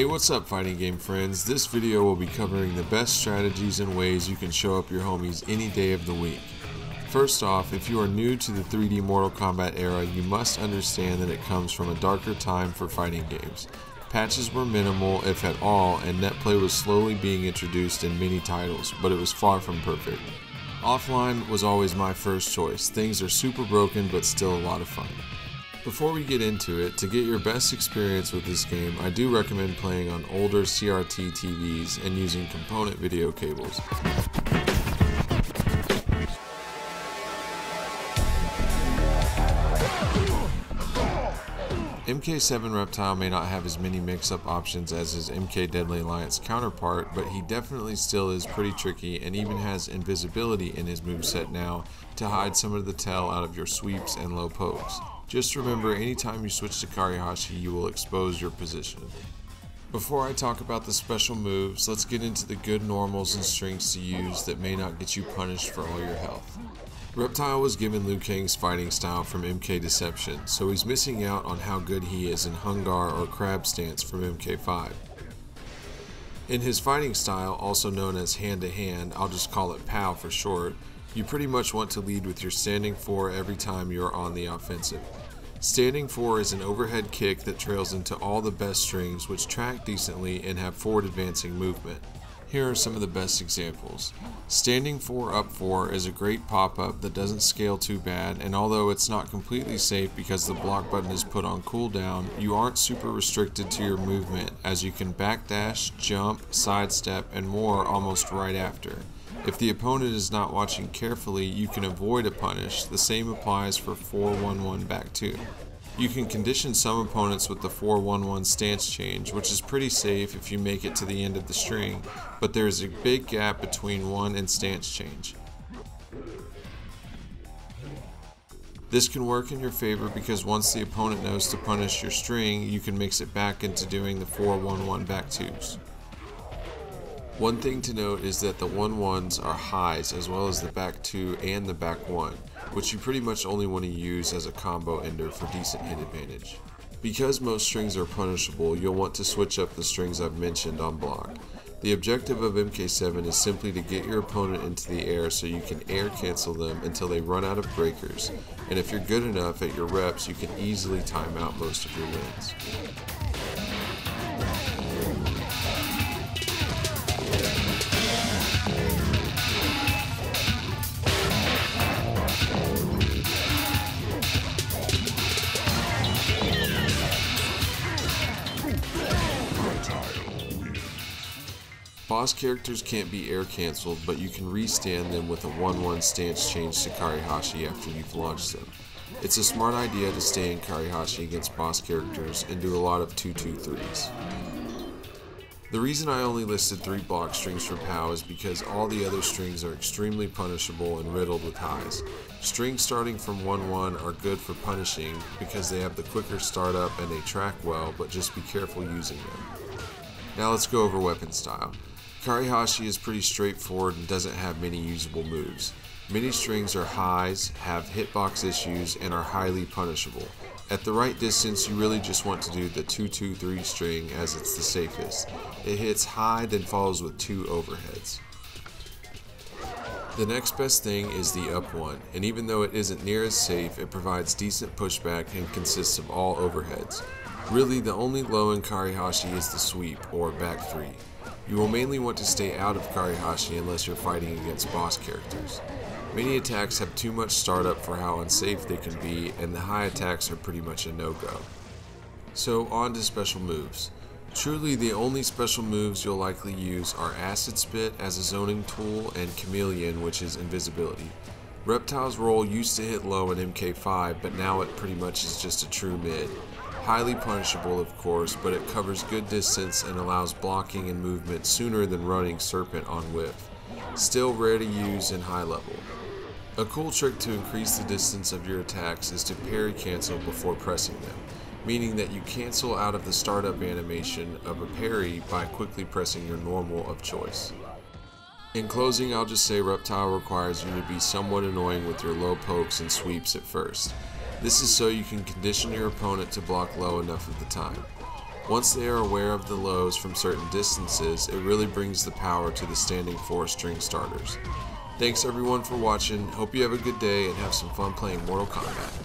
Hey, what's up fighting game friends? This video will be covering the best strategies and ways you can show up your homies any day of the week. First off, if you are new to the 3D Mortal Kombat era, you must understand that it comes from a darker time for fighting games. Patches were minimal, if at all, and netplay was slowly being introduced in many titles, but it was far from perfect. Offline was always my first choice. Things are super broken, but still a lot of fun. Before we get into it, to get your best experience with this game, I do recommend playing on older CRT TVs and using component video cables. MK7 Reptile may not have as many mix-up options as his MK Deadly Alliance counterpart, but he definitely still is pretty tricky and even has invisibility in his moveset now to hide some of the tell out of your sweeps and low pokes. Just remember, anytime you switch to Kirehashi, you will expose your position. Before I talk about the special moves, let's get into the good normals and strengths to use that may not get you punished for all your health. Reptile was given Liu Kang's fighting style from MK Deception, so he's missing out on how good he is in Hung Gar or Crab Stance from MK5. In his fighting style, also known as hand-to-hand, I'll just call it Pao for short, you pretty much want to lead with your standing 4 every time you are on the offensive. Standing 4 is an overhead kick that trails into all the best strings which track decently and have forward advancing movement. Here are some of the best examples. Standing 4 up 4 is a great pop-up that doesn't scale too bad, and although it's not completely safe because the block button is put on cooldown, you aren't super restricted to your movement as you can backdash, jump, sidestep, and more almost right after. If the opponent is not watching carefully, you can avoid a punish. The same applies for 4-1-1 back 2. You can condition some opponents with the 4-1-1 stance change, which is pretty safe if you make it to the end of the string, but there is a big gap between 1 and stance change. This can work in your favor because once the opponent knows to punish your string, you can mix it back into doing the 4-1-1 back 2s. One thing to note is that the 1-1s are highs as well as the back 2 and the back 1, which you pretty much only want to use as a combo ender for decent hit advantage. Because most strings are punishable, you'll want to switch up the strings I've mentioned on block. The objective of MK7 is simply to get your opponent into the air so you can air cancel them until they run out of breakers, and if you're good enough at your reps, you can easily time out most of your wins. Boss characters can't be air cancelled, but you can restand them with a 1-1 stance change to Kirehashi after you've launched them. It's a smart idea to stay in Kirehashi against boss characters and do a lot of 2-2-3s. The reason I only listed 3 block strings for Pao is because all the other strings are extremely punishable and riddled with highs. Strings starting from 1-1 are good for punishing because they have the quicker startup and they track well, but just be careful using them. Now let's go over weapon style. Kirehashi is pretty straightforward and doesn't have many usable moves. Many strings are highs, have hitbox issues, and are highly punishable. At the right distance, you really just want to do the 2-2-3 string as it's the safest. It hits high, then follows with 2 overheads. The next best thing is the up 1, and even though it isn't near as safe, it provides decent pushback and consists of all overheads. Really, the only low in Kirehashi is the sweep, or back 3. You will mainly want to stay out of Kirehashi unless you're fighting against boss characters. Many attacks have too much startup for how unsafe they can be, and the high attacks are pretty much a no-go. So on to special moves. Truly the only special moves you'll likely use are Acid Spit as a zoning tool and Chameleon, which is invisibility. Reptile's roll used to hit low in MK5, but now it pretty much is just a true mid. Highly punishable of course, but it covers good distance and allows blocking and movement sooner than running Serpent on whiff. Still rare to use in high level. A cool trick to increase the distance of your attacks is to parry cancel before pressing them, meaning that you cancel out of the startup animation of a parry by quickly pressing your normal of choice. In closing, I'll just say Reptile requires you to be somewhat annoying with your low pokes and sweeps at first. This is so you can condition your opponent to block low enough at the time. Once they are aware of the lows from certain distances, it really brings the power to the standing four string starters. Thanks everyone for watching, hope you have a good day and have some fun playing Mortal Kombat.